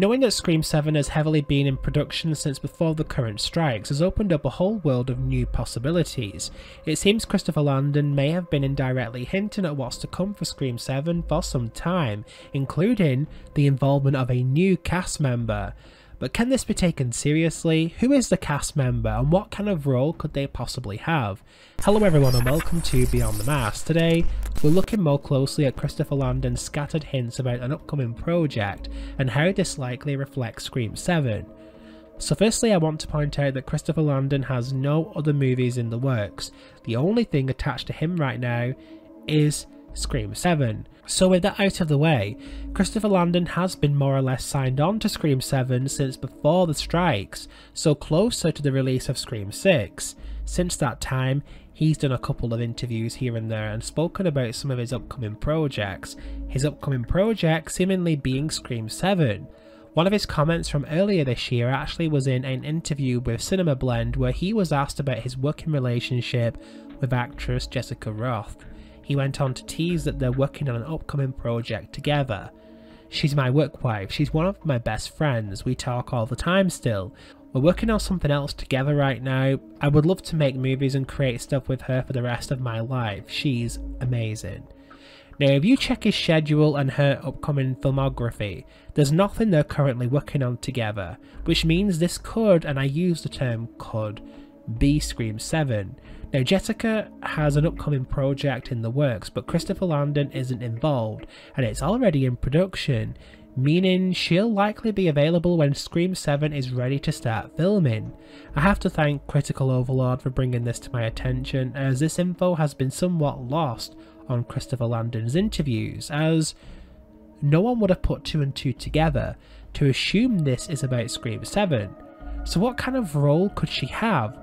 Knowing that Scream 7 has heavily been in production since before the current strikes has opened up a whole world of new possibilities. It seems Christopher Landon may have been indirectly hinting at what's to come for Scream 7 for some time, including the involvement of a new cast member. But can this be taken seriously? Who is the cast member and what kind of role could they possibly have? Hello everyone and welcome to Beyond The Mask. Today we're looking more closely at Christopher Landon's scattered hints about an upcoming project and how this likely reflects Scream 7. So firstly, I want to point out that Christopher Landon has no other movies in the works. The only thing attached to him right now is Scream 7. So with that out of the way, Christopher Landon has been more or less signed on to Scream 7 since before the strikes, so closer to the release of Scream 6. Since that time, he's done a couple of interviews here and there and spoken about some of his upcoming projects, seemingly being Scream 7. One of his comments from earlier this year actually was in an interview with Cinema Blend where he was asked about his working relationship with actress Jessica Roth. He went on to tease that they're working on an upcoming project together. "She's my work wife, she's one of my best friends, we talk all the time still. We're working on something else together right now. I would love to make movies and create stuff with her for the rest of my life, she's amazing." Now if you check his schedule and her upcoming filmography, there's nothing they're currently working on together, which means this could, and I use the term could, be Scream 7. Now Jessica has an upcoming project in the works, but Christopher Landon isn't involved and it's already in production, meaning she'll likely be available when Scream 7 is ready to start filming. I have to thank Critical Overlord for bringing this to my attention, as this info has been somewhat lost on Christopher Landon's interviews, as no one would have put two and two together to assume this is about Scream 7. So what kind of role could she have?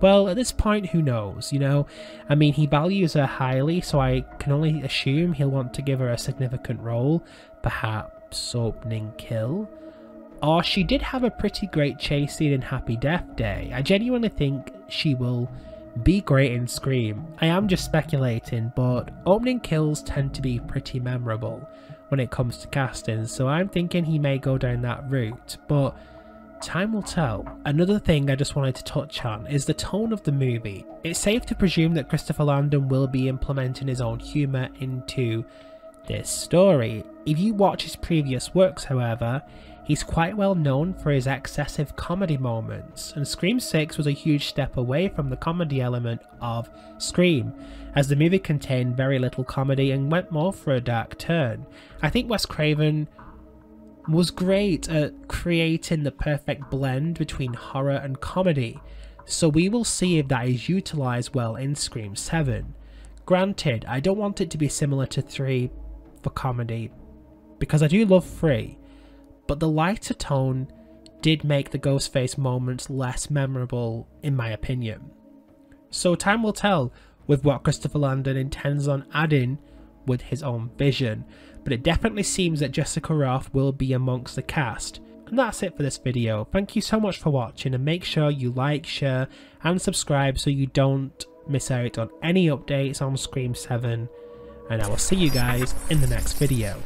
Well, at this point, who knows, you know? I mean, he values her highly, so I can only assume he'll want to give her a significant role, perhaps opening kill. Or she did have a pretty great chase scene in Happy Death Day. I genuinely think she will be great in Scream. I am just speculating, but opening kills tend to be pretty memorable when it comes to casting, so I'm thinking he may go down that route, but time will tell. Another thing I just wanted to touch on is the tone of the movie. It's safe to presume that Christopher Landon will be implementing his own humour into this story. If you watch his previous works, however, he's quite well known for his excessive comedy moments, and Scream 6 was a huge step away from the comedy element of Scream, as the movie contained very little comedy and went more for a dark turn. I think Wes Craven was great at creating the perfect blend between horror and comedy, so we will see if that is utilised well in Scream 7. Granted, I don't want it to be similar to 3 for comedy, because I do love 3, but the lighter tone did make the Ghostface moments less memorable in my opinion. So time will tell with what Christopher Landon intends on adding with his own vision, but it definitely seems that Jessica Roth will be amongst the cast. And that's it for this video. Thank you so much for watching, and make sure you like, share and subscribe so you don't miss out on any updates on Scream 7, and I will see you guys in the next video.